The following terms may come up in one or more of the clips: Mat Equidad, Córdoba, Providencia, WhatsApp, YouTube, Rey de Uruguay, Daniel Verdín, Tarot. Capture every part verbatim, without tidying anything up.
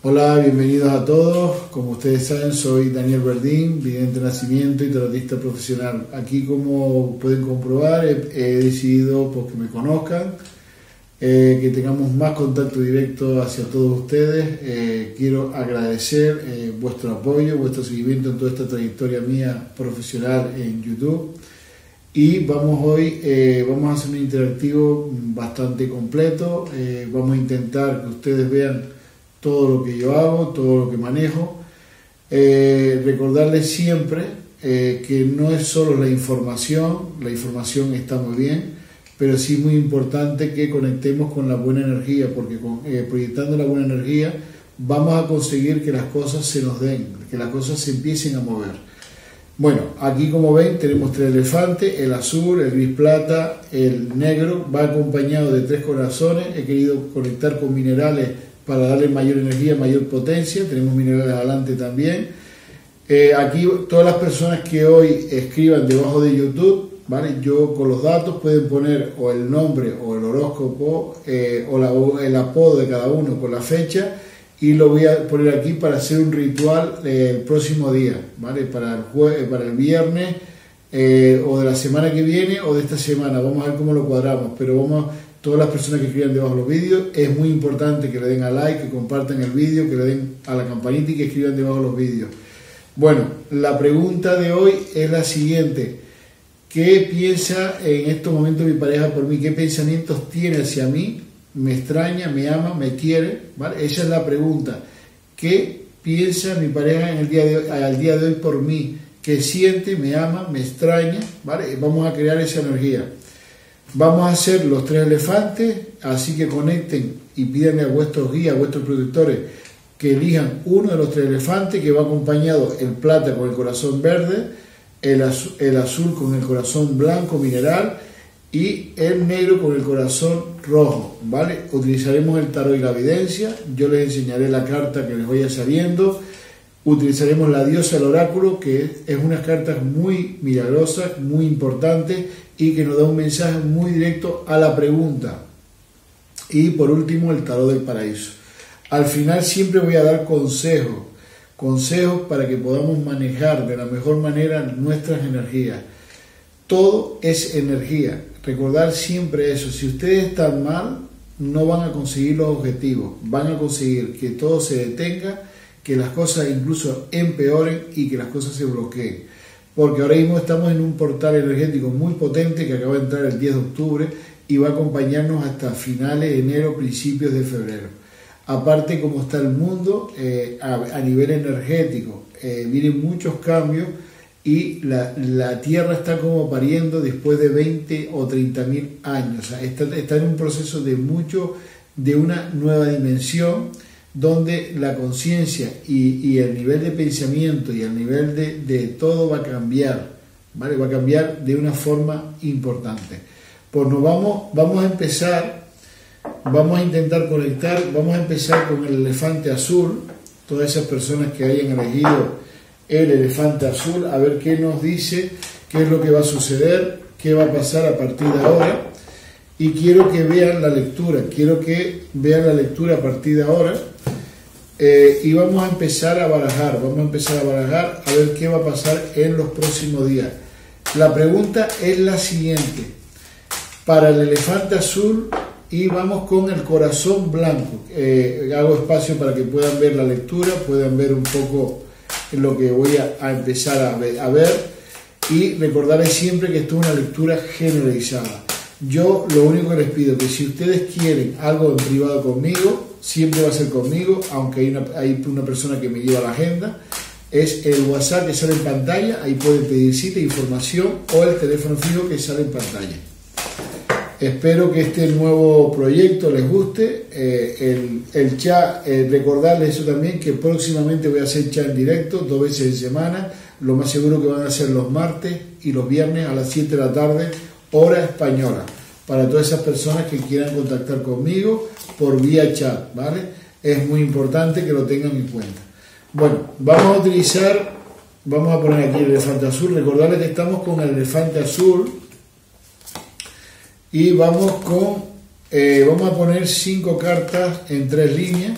Hola, bienvenidos a todos. Como ustedes saben, soy Daniel Verdín, vidente de nacimiento y tarotista profesional. Aquí, como pueden comprobar, he, he decidido, porque me conozcan, eh, que tengamos más contacto directo hacia todos ustedes. Eh, quiero agradecer eh, vuestro apoyo, vuestro seguimiento en toda esta trayectoria mía profesional en YouTube. Y vamos hoy, eh, vamos a hacer un interactivo bastante completo. Eh, vamos a intentar que ustedes vean todo lo que yo hago, todo lo que manejo. Eh, recordarles siempre eh, que no es solo la información, la información está muy bien, pero sí es muy importante que conectemos con la buena energía, porque con, eh, proyectando la buena energía vamos a conseguir que las cosas se nos den, que las cosas se empiecen a mover. Bueno, aquí como ven tenemos tres elefantes, el azul, el gris plata, el negro, va acompañado de tres corazones. He querido conectar con minerales para darle mayor energía, mayor potencia. Tenemos minerales adelante también. Eh, aquí todas las personas que hoy escriban debajo de YouTube, ¿vale? Yo con los datos pueden poner o el nombre o el horóscopo eh, o, la, o el apodo de cada uno con la fecha, y lo voy a poner aquí para hacer un ritual eh, el próximo día, ¿vale? Para el, jueves, para el viernes eh, o de la semana que viene o de esta semana. Vamos a ver cómo lo cuadramos, pero vamos a... Todas las personas que escriban debajo de los vídeos, es muy importante que le den a like, que compartan el vídeo, que le den a la campanita y que escriban debajo de los vídeos. Bueno, la pregunta de hoy es la siguiente. ¿Qué piensa en estos momentos mi pareja por mí? ¿Qué pensamientos tiene hacia mí? ¿Me extraña? ¿Me ama? ¿Me quiere? ¿Vale? Esa es la pregunta. ¿Qué piensa mi pareja en el día de hoy, al día de hoy por mí? ¿Qué siente? ¿Me ama? ¿Me extraña? ¿Vale? Vamos a crear esa energía. Vamos a hacer los tres elefantes, así que conecten y pídanle a vuestros guías, a vuestros protectores, que elijan uno de los tres elefantes, que va acompañado el plata con el corazón verde, el azul, el azul con el corazón blanco mineral y el negro con el corazón rojo, ¿vale? Utilizaremos el tarot y la evidencia, yo les enseñaré la carta que les vaya sabiendo, utilizaremos la diosa del oráculo, que es unas cartas muy milagrosas, muy importantes, y que nos da un mensaje muy directo a la pregunta. Y por último, el tarot del paraíso. Al final siempre voy a dar consejos, consejos para que podamos manejar de la mejor manera nuestras energías. Todo es energía, recordar siempre eso. Si ustedes están mal, no van a conseguir los objetivos, van a conseguir que todo se detenga, que las cosas incluso empeoren y que las cosas se bloqueen. Porque ahora mismo estamos en un portal energético muy potente que acaba de entrar el diez de octubre y va a acompañarnos hasta finales de enero, principios de febrero. Aparte, como está el mundo eh, a, a nivel energético, eh, vienen muchos cambios y la, la Tierra está como pariendo después de veinte o treinta mil años. O sea, está, está en un proceso de, mucho, de una nueva dimensión, donde la conciencia y, y el nivel de pensamiento y el nivel de, de todo va a cambiar, ¿vale? Va a cambiar de una forma importante. Pues nos vamos, vamos a empezar, vamos a intentar conectar, vamos a empezar con el elefante azul, todas esas personas que hayan elegido el elefante azul, a ver qué nos dice, qué es lo que va a suceder, qué va a pasar a partir de ahora. Y quiero que vean la lectura, quiero que vean la lectura a partir de ahora. Eh, y vamos a empezar a barajar, vamos a empezar a barajar a ver qué va a pasar en los próximos días. La pregunta es la siguiente, para el elefante azul, y vamos con el corazón blanco. Eh, hago espacio para que puedan ver la lectura, puedan ver un poco lo que voy a, a empezar a ver, a ver. Y recordarles siempre que esto es una lectura generalizada. Yo lo único que les pido es que si ustedes quieren algo en privado conmigo, siempre va a ser conmigo, aunque hay una, hay una persona que me lleva la agenda. Es el WhatsApp que sale en pantalla, ahí pueden pedir cita, información, o el teléfono fijo que sale en pantalla. Espero que este nuevo proyecto les guste. Eh, el, el chat, eh, recordarles eso también, que próximamente voy a hacer chat en directo dos veces en semana. Lo más seguro que van a ser los martes y los viernes a las siete de la tarde, hora española, para todas esas personas que quieran contactar conmigo por vía chat, ¿vale? Es muy importante que lo tengan en cuenta. Bueno, vamos a utilizar, vamos a poner aquí el elefante azul, recordarles que estamos con el elefante azul y vamos con, eh, vamos a poner cinco cartas en tres líneas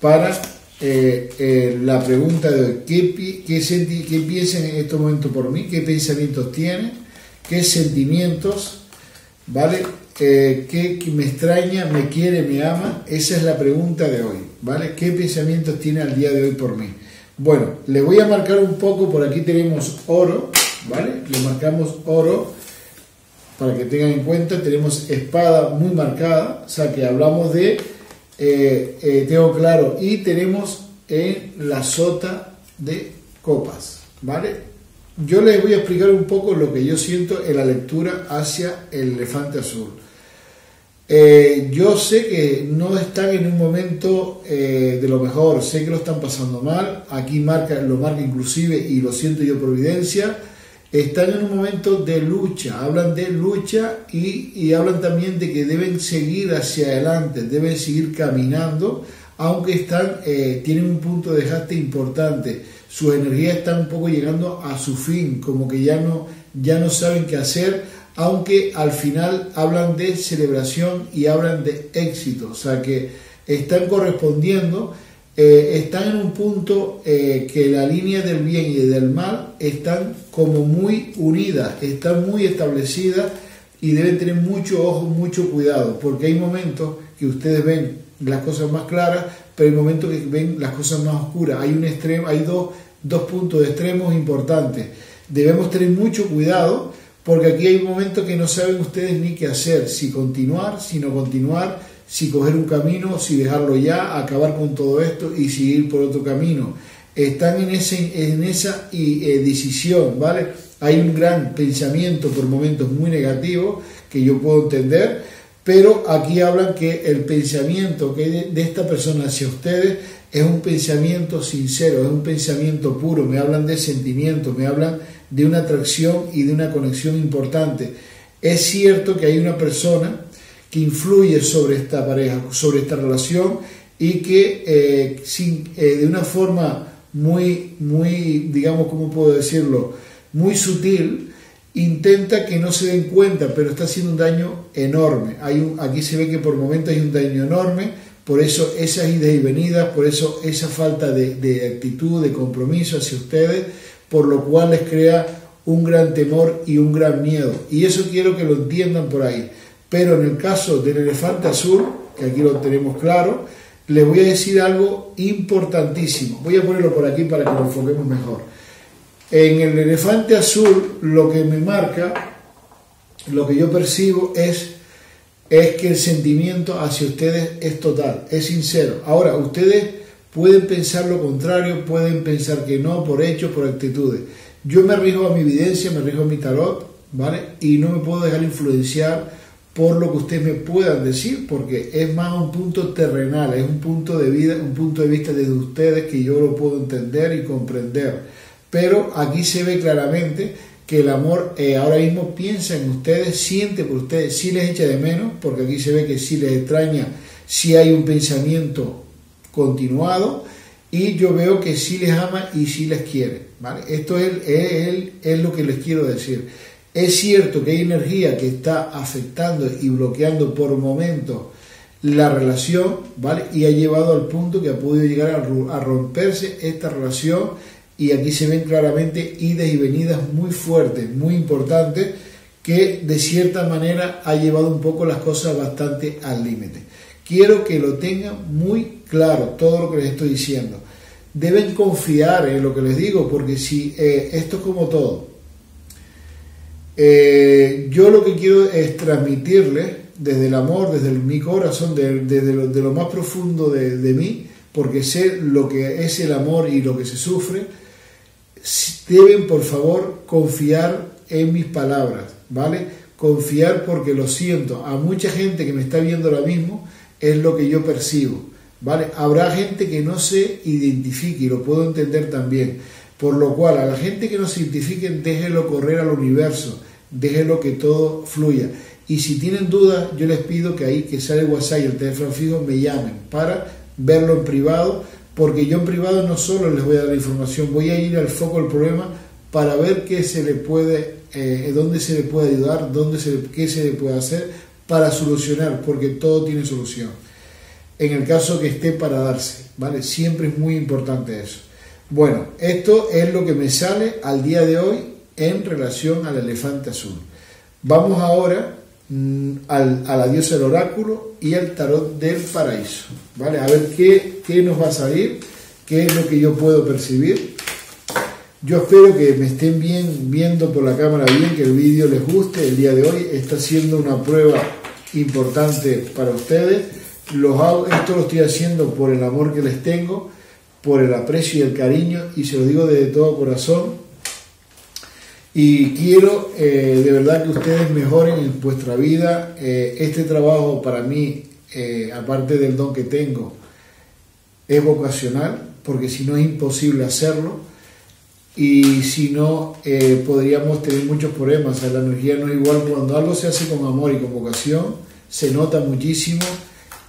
para eh, eh, la pregunta de hoy, ¿qué, qué, senti qué piensan en estos momentos por mí? ¿Qué pensamientos tienen? ¿Qué sentimientos? ¿Vale? Eh, ¿qué me extraña, me quiere, me ama? Esa es la pregunta de hoy, ¿vale? ¿Qué pensamientos tiene al día de hoy por mí? Bueno, le voy a marcar un poco, por aquí tenemos oro, ¿vale? Le marcamos oro, para que tengan en cuenta, tenemos espada muy marcada, o sea que hablamos de, eh, eh, tengo claro, y tenemos en la sota de copas, ¿vale? Yo les voy a explicar un poco lo que yo siento en la lectura hacia el elefante azul. Eh, yo sé que no están en un momento eh, de lo mejor, sé que lo están pasando mal, aquí marca, lo marca inclusive, y lo siento yo, Providencia, están en un momento de lucha, hablan de lucha y, y hablan también de que deben seguir hacia adelante, deben seguir caminando, aunque están, eh, tienen un punto de desgaste importante, sus energías están un poco llegando a su fin, como que ya no, ya no saben qué hacer, aunque al final hablan de celebración y hablan de éxito, o sea que están correspondiendo, eh, están en un punto eh, que la línea del bien y del mal están como muy unidas, están muy establecidas y deben tener mucho ojo, mucho cuidado, porque hay momentos que ustedes ven las cosas más claras, pero hay momentos que ven las cosas más oscuras, hay un extremo, hay dos, dos puntos de extremos importantes, debemos tener mucho cuidado porque aquí hay momentos que no saben ustedes ni qué hacer, si continuar, si no continuar, si coger un camino, si dejarlo ya, acabar con todo esto y seguir por otro camino, están en, ese, en esa eh, decisión, ¿vale? Hay un gran pensamiento por momentos muy negativo que yo puedo entender, pero aquí hablan que el pensamiento que de, de esta persona hacia ustedes es un pensamiento sincero, es un pensamiento puro, me hablan de sentimientos, me hablan de una atracción y de una conexión importante. Es cierto que hay una persona que influye sobre esta pareja, sobre esta relación y que eh, sin, eh, de una forma muy, muy, digamos, ¿cómo puedo decirlo?, muy sutil, intenta que no se den cuenta, pero está haciendo un daño enorme. Hay un, aquí se ve que por momentos hay un daño enorme, por eso esas idas y venidas, por eso esa falta de, de actitud, de compromiso hacia ustedes, por lo cual les crea un gran temor y un gran miedo. Y eso quiero que lo entiendan por ahí. Pero en el caso del elefante azul, que aquí lo tenemos claro, les voy a decir algo importantísimo. Voy a ponerlo por aquí para que lo enfoquemos mejor. En el elefante azul lo que me marca, lo que yo percibo es, es que el sentimiento hacia ustedes es total, es sincero. Ahora, ustedes pueden pensar lo contrario, pueden pensar que no, por hechos, por actitudes. Yo me rijo a mi evidencia, me rijo a mi tarot, ¿vale? Y no me puedo dejar influenciar por lo que ustedes me puedan decir, porque es más un punto terrenal, es un punto de vida, un punto de vista desde ustedes que yo lo puedo entender y comprender. Pero aquí se ve claramente que el amor eh, ahora mismo piensa en ustedes, siente por ustedes, sí les echa de menos, porque aquí se ve que sí les extraña, sí hay un pensamiento continuado, y yo veo que sí les ama y sí les quiere, ¿vale? Esto es, es, es lo que les quiero decir. Es cierto que hay energía que está afectando y bloqueando por momentos la relación, ¿vale? Y ha llevado al punto que ha podido llegar a, a romperse esta relación, y aquí se ven claramente idas y venidas muy fuertes, muy importantes, que de cierta manera ha llevado un poco las cosas bastante al límite. Quiero que lo tengan muy claro, todo lo que les estoy diciendo. Deben confiar en lo que les digo, porque si eh, esto es como todo. Eh, yo lo que quiero es transmitirles desde el amor, desde el, mi corazón, de, desde lo, de lo más profundo de, de mí, porque sé lo que es el amor y lo que se sufre. Deben, por favor, confiar en mis palabras, ¿vale? Confiar porque lo siento. A mucha gente que me está viendo ahora mismo es lo que yo percibo, ¿vale? Habrá gente que no se identifique y lo puedo entender también. Por lo cual, a la gente que no se identifique, déjenlo correr al universo, déjenlo que todo fluya. Y si tienen dudas, yo les pido que ahí que sale el WhatsApp y el teléfono fijo me llamen para verlo en privado, porque yo en privado no solo les voy a dar información, voy a ir al foco del problema para ver qué se le puede, eh, dónde se le puede ayudar, dónde se le, qué se le puede hacer para solucionar, porque todo tiene solución. en el caso que esté para darse, ¿vale? Siempre es muy importante eso. Bueno, esto es lo que me sale al día de hoy en relación al elefante azul. Vamos ahora mmm, al, a la diosa del oráculo y al tarot del paraíso, ¿vale? A ver qué, qué nos va a salir, qué es lo que yo puedo percibir. Yo espero que me estén bien viendo por la cámara bien, que el vídeo les guste. El día de hoy está siendo una prueba importante para ustedes. Los hago, esto lo estoy haciendo por el amor que les tengo, por el aprecio y el cariño, y se lo digo de todo corazón. Y quiero eh, de verdad que ustedes mejoren en vuestra vida. Eh, este trabajo para mí, eh, aparte del don que tengo, es vocacional, porque si no es imposible hacerlo, y si no eh, podríamos tener muchos problemas. O sea, la energía no es igual. Cuando algo se hace con amor y con vocación, se nota muchísimo.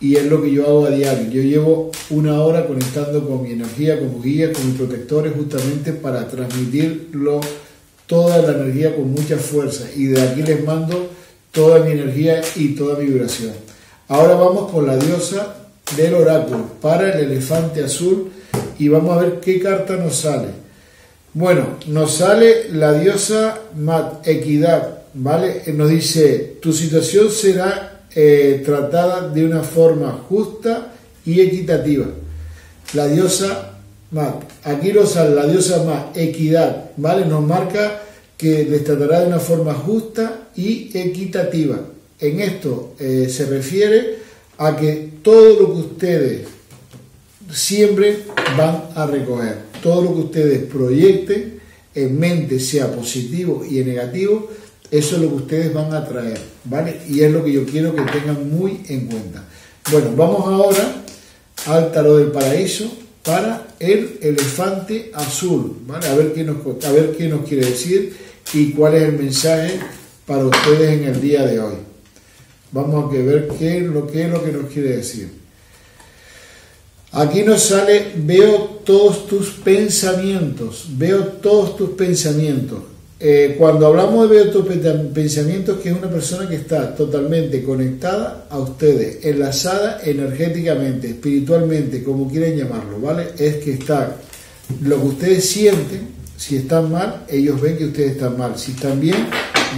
Y es lo que yo hago a diario. Yo llevo una hora conectando con mi energía, con mis guías, con mis protectores, justamente para transmitirlo, toda la energía con mucha fuerza. Y de aquí les mando toda mi energía y toda mi vibración. Ahora vamos con la diosa del oráculo para el elefante azul y vamos a ver qué carta nos sale. Bueno, nos sale la diosa Mat Equidad, ¿vale? Nos dice: tu situación será Eh, tratada de una forma justa y equitativa. La diosa Mat, aquí nos sale la diosa Mat, equidad, ¿vale? Nos marca que les tratará de una forma justa y equitativa. En esto eh, se refiere a que todo lo que ustedes siempre van a recoger, todo lo que ustedes proyecten en mente, sea positivo y en negativo, eso es lo que ustedes van a traer, ¿vale? Y es lo que yo quiero que tengan muy en cuenta. Bueno, vamos ahora al tarot del paraíso para el elefante azul, ¿vale? A ver qué nos, a ver qué nos quiere decir y cuál es el mensaje para ustedes en el día de hoy. Vamos a ver qué es lo que, es lo que nos quiere decir. Aquí nos sale: veo todos tus pensamientos, veo todos tus pensamientos. Eh, cuando hablamos de estos pensamientos, que es una persona que está totalmente conectada a ustedes, enlazada energéticamente, espiritualmente, como quieran llamarlo, ¿vale? Es que está, lo que ustedes sienten, si están mal, ellos ven que ustedes están mal, si están bien,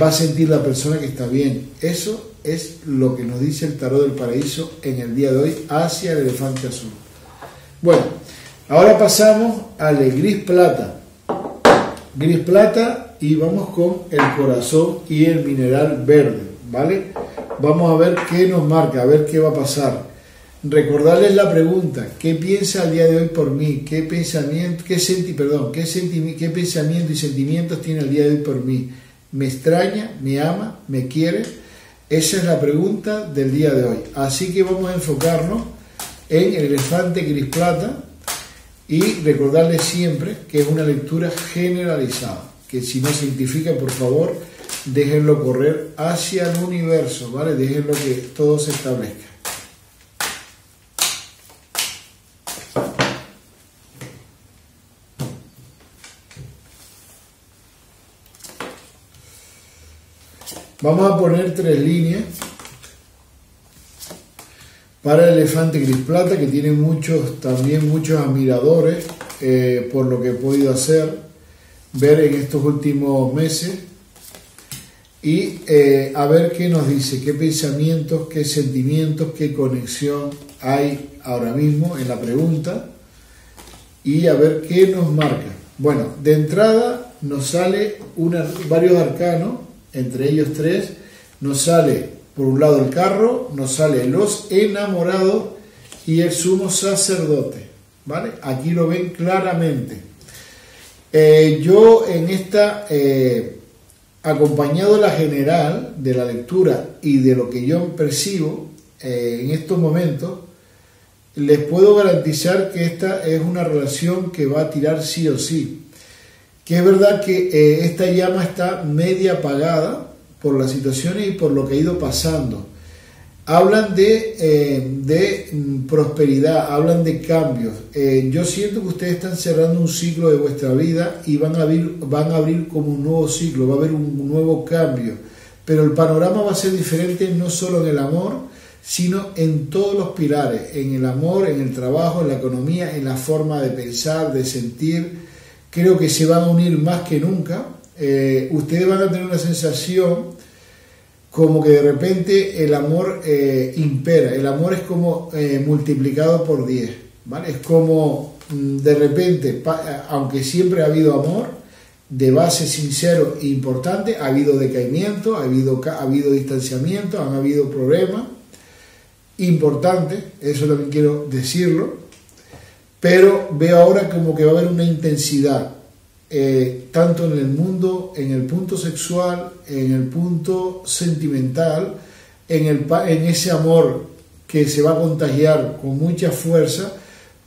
va a sentir la persona que está bien. Eso es lo que nos dice el tarot del paraíso en el día de hoy hacia el elefante azul. Bueno, ahora pasamos al gris plata. Gris plata y vamos con el corazón y el mineral verde, ¿vale? Vamos a ver qué nos marca, a ver qué va a pasar. Recordarles la pregunta: ¿qué piensa al día de hoy por mí? ¿Qué pensamiento, qué senti, perdón, qué senti, qué pensamiento y sentimientos tiene al día de hoy por mí? ¿Me extraña? ¿Me ama? ¿Me quiere? Esa es la pregunta del día de hoy. Así que vamos a enfocarnos en el elefante gris plata. Y recordarles siempre que es una lectura generalizada, que si no se identifica, por favor, déjenlo correr hacia el universo, ¿vale? Déjenlo que todo se establezca. Vamos a poner tres líneas para el elefante gris plata, que tiene muchos, también muchos admiradores, eh, por lo que he podido hacer, ver en estos últimos meses. Y eh, a ver qué nos dice, qué pensamientos, qué sentimientos, qué conexión hay ahora mismo en la pregunta. Y a ver qué nos marca. Bueno, de entrada nos sale una, varios arcanos, entre ellos tres. Nos sale, por un lado, el carro, nos sale los enamorados y el sumo sacerdote, ¿vale? Aquí lo ven claramente. Eh, yo en esta, eh, acompañado de la general, de la lectura y de lo que yo percibo eh, en estos momentos, les puedo garantizar que esta es una relación que va a tirar sí o sí. Que es verdad que eh, esta llama está media apagada por las situaciones y por lo que ha ido pasando. Hablan de, eh, de prosperidad, hablan de cambios. Eh, yo siento que ustedes están cerrando un ciclo de vuestra vida y van a abrir, van a abrir como un nuevo ciclo, va a haber un nuevo cambio. Pero el panorama va a ser diferente, no solo en el amor, sino en todos los pilares, en el amor, en el trabajo, en la economía, en la forma de pensar, de sentir. Creo que se van a unir más que nunca. Eh, ustedes van a tener una sensación como que de repente el amor eh, impera, el amor es como eh, multiplicado por diez, ¿vale? Es como de repente, aunque siempre ha habido amor, de base sincero e importante, ha habido decaimiento, ha habido, ha habido distanciamiento, han habido problemas importantes, eso también quiero decirlo, pero veo ahora como que va a haber una intensidad, eh, tanto en el mundo, en el punto sexual, en el punto sentimental, en, el, en ese amor que se va a contagiar con mucha fuerza,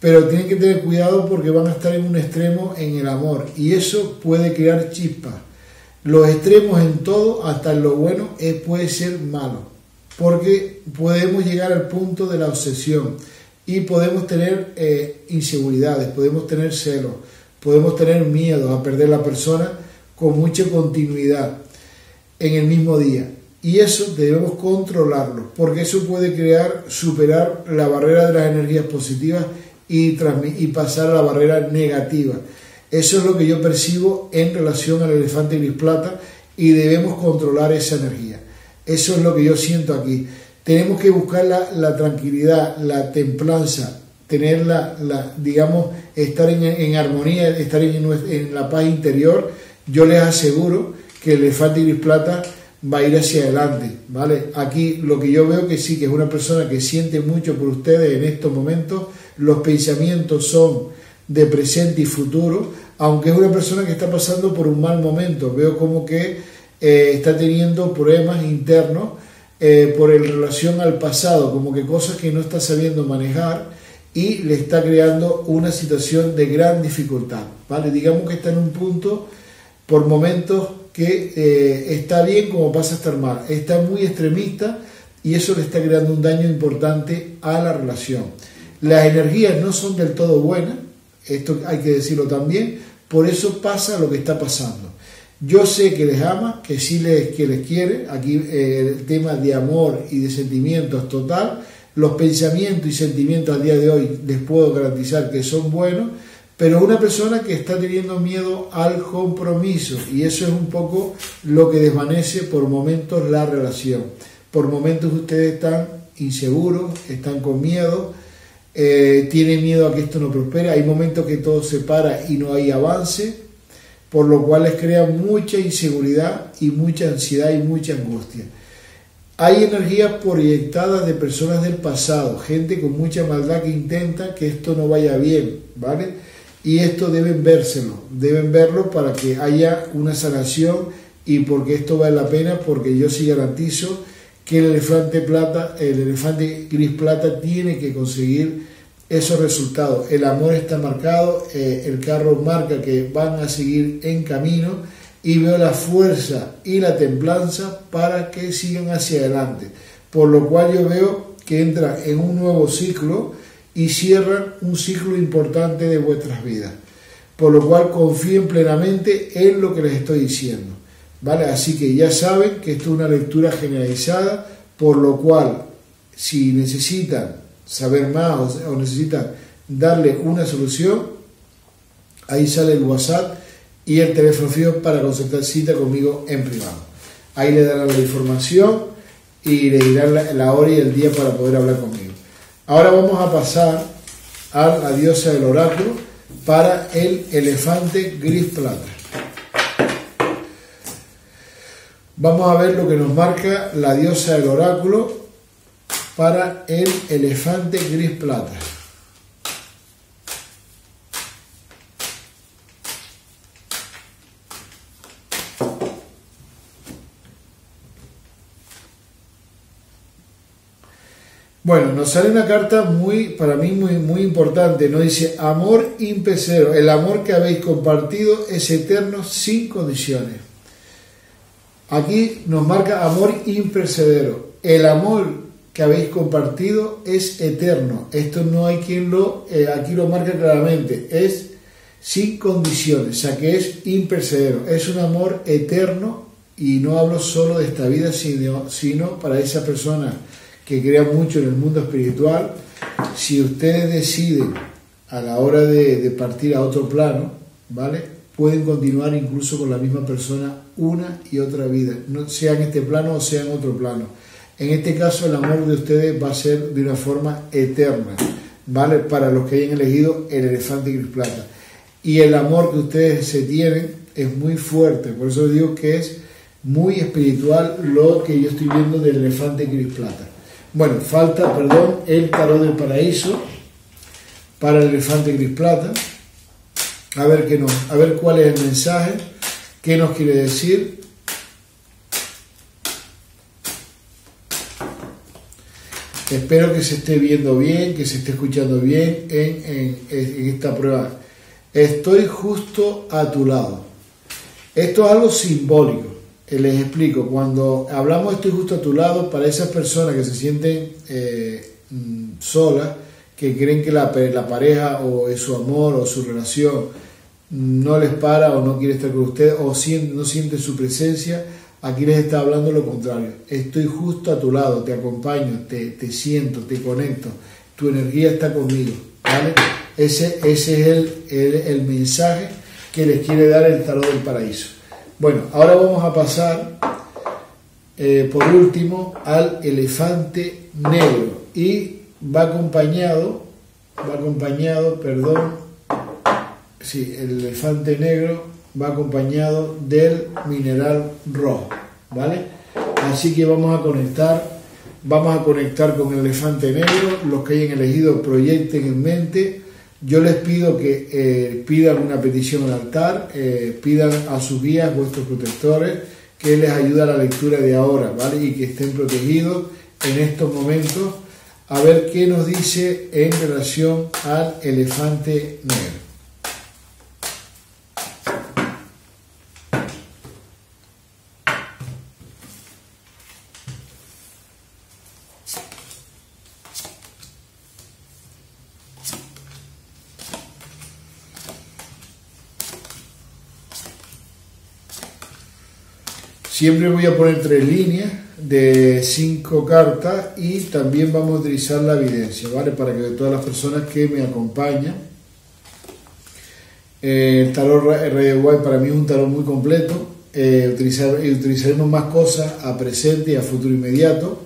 pero tienen que tener cuidado porque van a estar en un extremo en el amor y eso puede crear chispas. Los extremos en todo, hasta en lo bueno, es, puede ser malo porque podemos llegar al punto de la obsesión y podemos tener eh, inseguridades, podemos tener celos, podemos tener miedo a perder la persona con mucha continuidad en el mismo día. Y eso debemos controlarlo porque eso puede crear, superar la barrera de las energías positivas y, y pasar a la barrera negativa. Eso es lo que yo percibo en relación al elefante gris plata y debemos controlar esa energía. Eso es lo que yo siento aquí. Tenemos que buscar la, la tranquilidad, la templanza, tener la, la digamos, estar en, en armonía, estar en, en la paz interior. Yo les aseguro que el elefante gris plata va a ir hacia adelante, ¿vale? Aquí lo que yo veo que sí, que es una persona que siente mucho por ustedes en estos momentos, los pensamientos son de presente y futuro, aunque es una persona que está pasando por un mal momento, veo como que eh, está teniendo problemas internos eh, por en relación al pasado, como que cosas que no está sabiendo manejar y le está creando una situación de gran dificultad, ¿vale? Digamos que está en un punto, por momentos, que eh, está bien como pasa a estar mal, está muy extremista y eso le está creando un daño importante a la relación. Las energías no son del todo buenas, esto hay que decirlo también, por eso pasa lo que está pasando. Yo sé que les ama, que sí les, que les quiere, aquí eh, el tema de amor y de sentimientos total, los pensamientos y sentimientos al día de hoy les puedo garantizar que son buenos, pero una persona que está teniendo miedo al compromiso y eso es un poco lo que desvanece por momentos la relación. Por momentos ustedes están inseguros, están con miedo, eh, tienen miedo a que esto no prospere, hay momentos que todo se para y no hay avance, por lo cual les crea mucha inseguridad y mucha ansiedad y mucha angustia. Hay energías proyectadas de personas del pasado, gente con mucha maldad que intenta que esto no vaya bien, ¿vale? Y esto deben vérselo, deben verlo para que haya una sanación y porque esto vale la pena, porque yo sí garantizo que el elefante plata, el elefante gris plata tiene que conseguir esos resultados. El amor está marcado, eh, el carro marca que van a seguir en camino y veo la fuerza y la templanza para que sigan hacia adelante. Por lo cual yo veo que entra en un nuevo ciclo y cierran un ciclo importante de vuestras vidas, por lo cual confíen plenamente en lo que les estoy diciendo, ¿vale? Así que ya saben que esto es una lectura generalizada, por lo cual si necesitan saber más o, o necesitan darle una solución, ahí sale el WhatsApp y el teléfono fijo para concertar cita conmigo en privado, ahí le darán la información y le dirán la, la hora y el día para poder hablar conmigo. Ahora vamos a pasar a la diosa del oráculo para el elefante gris plata. Vamos a ver lo que nos marca la diosa del oráculo para el elefante gris plata. Bueno, nos sale una carta muy, para mí muy, muy importante, nos dice amor impecero, el amor que habéis compartido es eterno sin condiciones. Aquí nos marca amor imperecedero, el amor que habéis compartido es eterno, esto no hay quien lo, eh, aquí lo marca claramente, es sin condiciones, o sea que es imperecedero, es un amor eterno y no hablo solo de esta vida sino, sino para esa persona que crean mucho en el mundo espiritual, si ustedes deciden a la hora de, de partir a otro plano, ¿vale?, pueden continuar incluso con la misma persona una y otra vida, no sea en este plano o sea en otro plano. En este caso el amor de ustedes va a ser de una forma eterna, ¿vale?, para los que hayan elegido el elefante gris plata. Y el amor que ustedes se tienen es muy fuerte, por eso digo que es muy espiritual lo que yo estoy viendo del elefante gris plata. Bueno, falta, perdón, el tarot del paraíso para el elefante gris plata. A ver qué nos, a ver cuál es el mensaje, qué nos quiere decir. Espero que se esté viendo bien, que se esté escuchando bien en, en, en esta prueba. Estoy justo a tu lado. Esto es algo simbólico. Les explico, cuando hablamos estoy justo a tu lado, para esas personas que se sienten eh, solas, que creen que la, la pareja o es su amor o su relación no les para o no quiere estar con ustedes o siente, no sienten su presencia, aquí les está hablando lo contrario. Estoy justo a tu lado, te acompaño, te, te siento, te conecto, tu energía está conmigo, ¿vale? Ese, ese es el, el, el mensaje que les quiere dar el tarot del paraíso. Bueno, ahora vamos a pasar eh, por último al elefante negro y va acompañado, va acompañado, perdón, sí, el elefante negro va acompañado del mineral rojo, ¿vale? Así que vamos a conectar, vamos a conectar con el elefante negro. Los que hayan elegido proyecten en mente. Yo les pido que eh, pidan una petición al altar, eh, pidan a sus guías, vuestros protectores, que les ayude a la lectura de ahora, ¿vale? Y que estén protegidos en estos momentos. A ver qué nos dice en relación al elefante negro. Siempre voy a poner tres líneas de cinco cartas y también vamos a utilizar la evidencia, ¿vale? Para que todas las personas que me acompañan, eh, el tarot Rey de Uruguay para mí es un tarot muy completo, eh, utilizar, utilizaremos más cosas a presente y a futuro inmediato.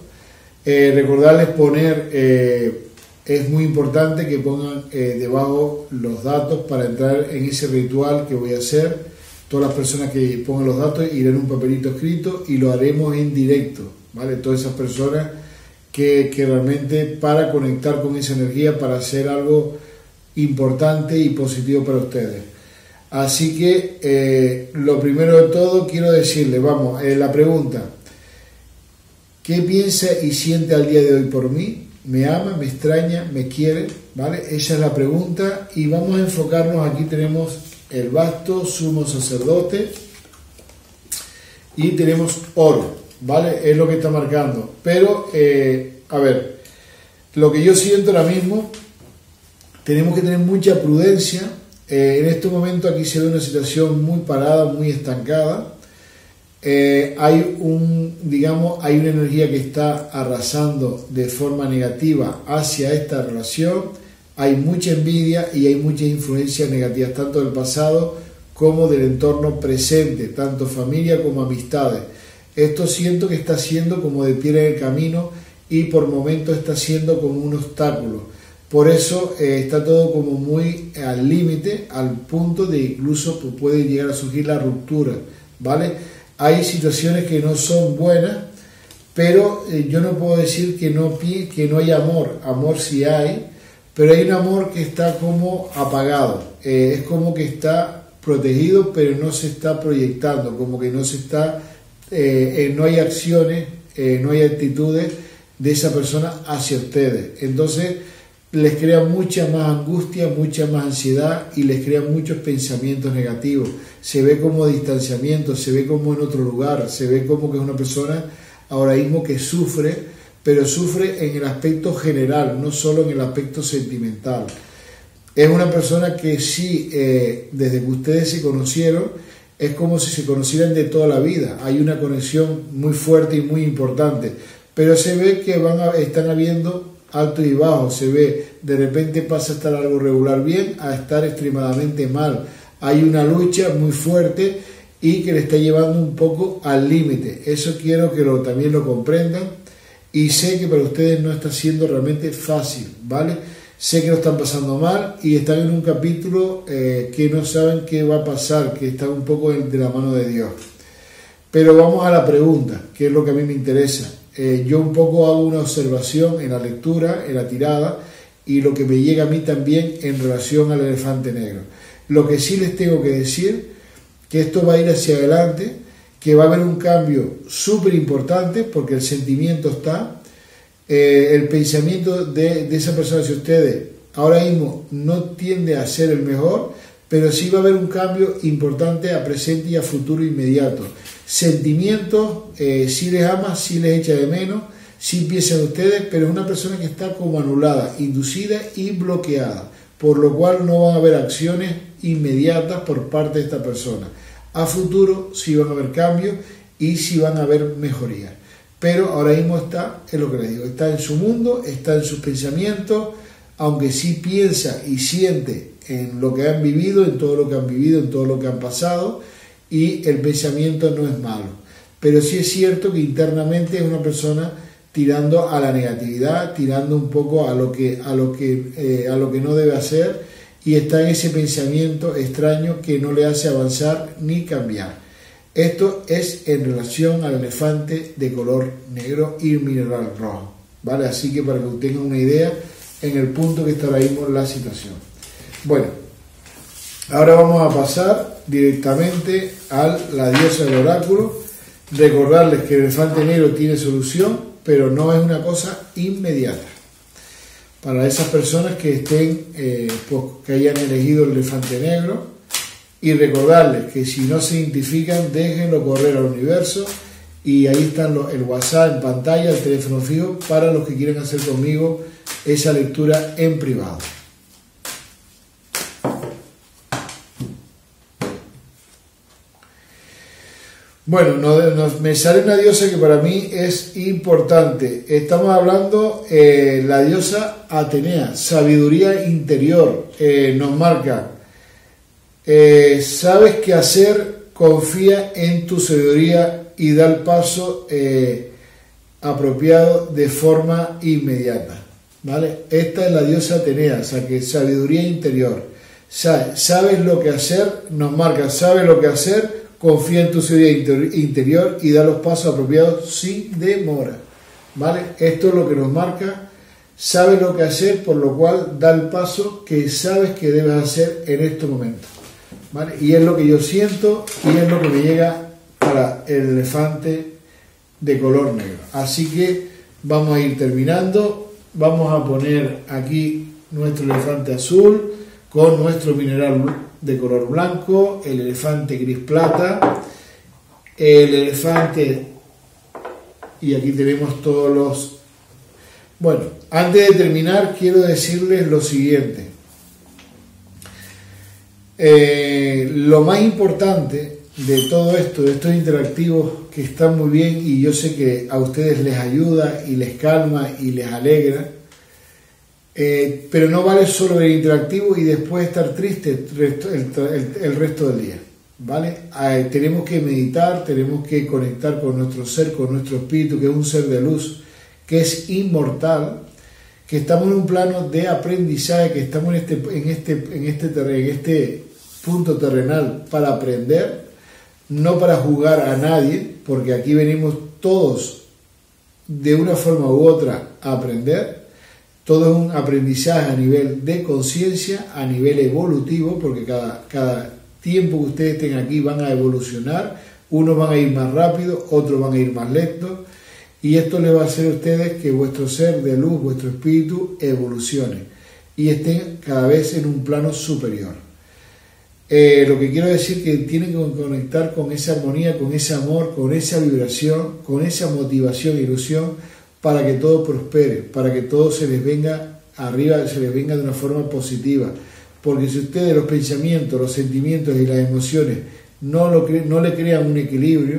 Eh, recordarles poner, eh, es muy importante que pongan eh, debajo los datos para entrar en ese ritual que voy a hacer. Todas las personas que pongan los datos irán un papelito escrito y lo haremos en directo, ¿vale? Todas esas personas que, que realmente para conectar con esa energía, para hacer algo importante y positivo para ustedes. Así que eh, lo primero de todo quiero decirles, vamos, eh, la pregunta, ¿qué piensa y siente al día de hoy por mí? ¿Me ama? ¿Me extraña? ¿Me quiere? ¿Vale? Esa es la pregunta y vamos a enfocarnos, aquí tenemos el basto, sumo sacerdote y tenemos oro, ¿vale? Es lo que está marcando, pero eh, a ver, lo que yo siento ahora mismo, tenemos que tener mucha prudencia, eh, en este momento aquí se ve una situación muy parada, muy estancada, eh, hay un, digamos, hay una energía que está arrasando de forma negativa hacia esta relación. Hay mucha envidia y hay muchas influencias negativas, tanto del pasado como del entorno presente, tanto familia como amistades. Esto siento que está siendo como de piedra en el camino y por momentos está siendo como un obstáculo. Por eso eh, está todo como muy al límite, al punto de incluso pues, puede llegar a surgir la ruptura, ¿vale? Hay situaciones que no son buenas, pero eh, yo no puedo decir que no, que no hay amor. Amor sí hay, pero hay un amor que está como apagado, eh, es como que está protegido pero no se está proyectando, como que no se está, eh, eh, no hay acciones, eh, no hay actitudes de esa persona hacia ustedes. Entonces les crea mucha más angustia, mucha más ansiedad y les crea muchos pensamientos negativos. Se ve como distanciamiento, se ve como en otro lugar, se ve como que es una persona ahora mismo que sufre, pero sufre en el aspecto general, no solo en el aspecto sentimental. Es una persona que sí, eh, desde que ustedes se conocieron, es como si se conocieran de toda la vida. Hay una conexión muy fuerte y muy importante, pero se ve que van a, están habiendo alto y bajo, se ve, de repente pasa a estar algo regular bien a estar extremadamente mal. Hay una lucha muy fuerte y que le está llevando un poco al límite. Eso quiero que lo, también lo comprendan, y sé que para ustedes no está siendo realmente fácil, ¿vale? Sé que lo están pasando mal y están en un capítulo eh, que no saben qué va a pasar, que está un poco de la mano de Dios. Pero vamos a la pregunta, que es lo que a mí me interesa. Eh, yo un poco hago una observación en la lectura, en la tirada, y lo que me llega a mí también en relación al elefante negro. Lo que sí les tengo que decir, que esto va a ir hacia adelante, que va a haber un cambio súper importante, porque el sentimiento está, eh, el pensamiento de, de esa persona, si ustedes ahora mismo no tiende a ser el mejor, pero sí va a haber un cambio importante a presente y a futuro inmediato. Sentimientos, eh, si les ama, si les echa de menos, si piensan ustedes, pero es una persona que está como anulada, inducida y bloqueada, por lo cual no van a haber acciones inmediatas por parte de esta persona. A futuro sí van a haber cambios y sí van a haber mejorías, pero ahora mismo está, es lo que les digo, está en su mundo, está en sus pensamientos, aunque sí piensa y siente en lo que han vivido, en todo lo que han vivido, en todo lo que han pasado, y el pensamiento no es malo, pero sí es cierto que internamente es una persona tirando a la negatividad, tirando un poco a lo que, a lo que, eh, a lo que no debe hacer, y está en ese pensamiento extraño que no le hace avanzar ni cambiar. Esto es en relación al elefante de color negro y mineral rojo, ¿vale? Así que para que tengan una idea en el punto que está ahora mismo la situación. Bueno, ahora vamos a pasar directamente a la diosa del oráculo. Recordarles que el elefante negro tiene solución, pero no es una cosa inmediata. Para esas personas que estén, eh, pues, que hayan elegido el elefante negro, y recordarles que si no se identifican, déjenlo correr al universo, y ahí está el WhatsApp en pantalla, el teléfono fijo, para los que quieran hacer conmigo esa lectura en privado. Bueno, nos, nos, me sale una diosa que para mí es importante. Estamos hablando eh, la diosa Atenea, sabiduría interior, eh, nos marca. Eh, sabes qué hacer, confía en tu sabiduría y da el paso eh, apropiado de forma inmediata, ¿vale? Esta es la diosa Atenea, o sea que sabiduría interior. Sabes, sabes lo que hacer, nos marca, sabes lo que hacer, confía en tu seguridad interior y da los pasos apropiados sin demora, ¿vale? Esto es lo que nos marca, sabes lo que hacer, por lo cual da el paso que sabes que debes hacer en este momento, ¿vale? Y es lo que yo siento y es lo que me llega para el elefante de color negro. Así que vamos a ir terminando, vamos a poner aquí nuestro elefante azul con nuestro mineral de color blanco, el elefante gris plata, el elefante, y aquí tenemos todos los... Bueno, antes de terminar quiero decirles lo siguiente, eh, lo más importante de todo esto, de estos interactivos que están muy bien y yo sé que a ustedes les ayuda y les calma y les alegra. Eh, pero no vale solo el interactivo y después estar triste el resto, el, el, el resto del día, ¿vale? Eh, tenemos que meditar, tenemos que conectar con nuestro ser, con nuestro espíritu, que es un ser de luz, que es inmortal, que estamos en un plano de aprendizaje, que estamos en este, en este, en este, terren, en este punto terrenal para aprender, no para jugar a nadie, porque aquí venimos todos de una forma u otra a aprender. Todo es un aprendizaje a nivel de conciencia, a nivel evolutivo, porque cada, cada tiempo que ustedes estén aquí van a evolucionar, unos van a ir más rápido, otros van a ir más lentos, y esto les va a hacer a ustedes que vuestro ser de luz, vuestro espíritu, evolucione y estén cada vez en un plano superior. Eh, lo que quiero decir es que tienen que conectar con esa armonía, con ese amor, con esa vibración, con esa motivación e ilusión, para que todo prospere, para que todo se les venga arriba, se les venga de una forma positiva. Porque si ustedes los pensamientos, los sentimientos y las emociones no, lo cre- no le crean un equilibrio,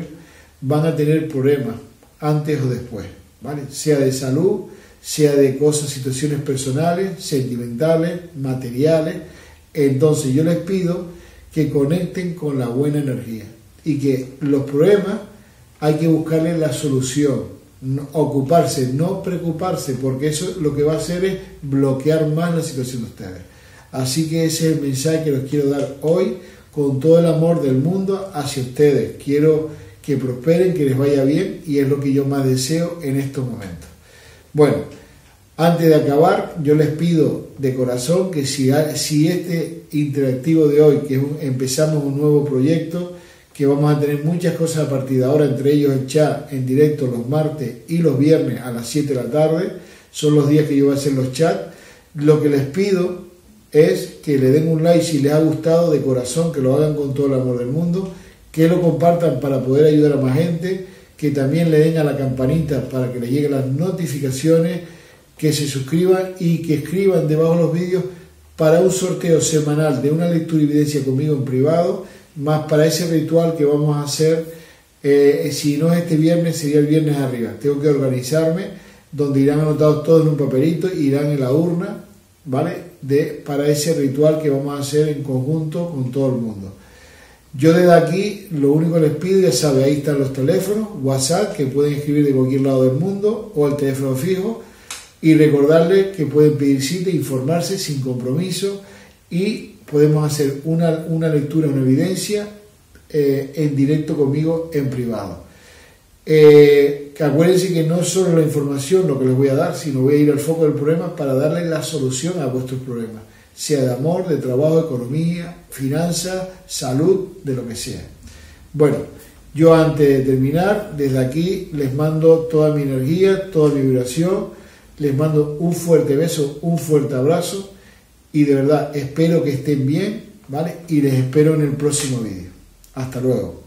van a tener problemas antes o después. ¿vale? Sea de salud, sea de cosas, situaciones personales, sentimentales, materiales. Entonces yo les pido que conecten con la buena energía y que los problemas hay que buscarle la solución, ocuparse, no preocuparse, porque eso lo que va a hacer es bloquear más la situación de ustedes. Así que ese es el mensaje que les quiero dar hoy con todo el amor del mundo hacia ustedes. Quiero que prosperen, que les vaya bien, y es lo que yo más deseo en estos momentos. Bueno, antes de acabar, yo les pido de corazón que si, si este interactivo de hoy, que es un, empezamos un nuevo proyecto, que vamos a tener muchas cosas a partir de ahora, entre ellos el chat en directo los martes y los viernes a las siete de la tarde, son los días que yo voy a hacer los chats. Lo que les pido es que le den un like si les ha gustado, de corazón, que lo hagan con todo el amor del mundo, que lo compartan para poder ayudar a más gente, que también le den a la campanita para que les lleguen las notificaciones, que se suscriban y que escriban debajo de los vídeos para un sorteo semanal de una lectura y videncia conmigo en privado, más para ese ritual que vamos a hacer, eh, si no es este viernes, sería el viernes arriba. Tengo que organizarme, donde irán anotados todos en un papelito, irán en la urna, ¿vale? De, para ese ritual que vamos a hacer en conjunto con todo el mundo. Yo desde aquí, lo único que les pido, ya saben, ahí están los teléfonos, WhatsApp, que pueden escribir de cualquier lado del mundo, o el teléfono fijo, y recordarles que pueden pedir cita, informarse sin compromiso, y podemos hacer una, una lectura, una evidencia eh, en directo conmigo en privado. Eh, que acuérdense que no es solo la información lo que les voy a dar, sino voy a ir al foco del problema para darles la solución a vuestros problemas, sea de amor, de trabajo, economía, finanzas, salud, de lo que sea. Bueno, yo antes de terminar, desde aquí les mando toda mi energía, toda mi vibración, les mando un fuerte beso, un fuerte abrazo, y de verdad espero que estén bien, ¿vale? Y les espero en el próximo vídeo. Hasta luego.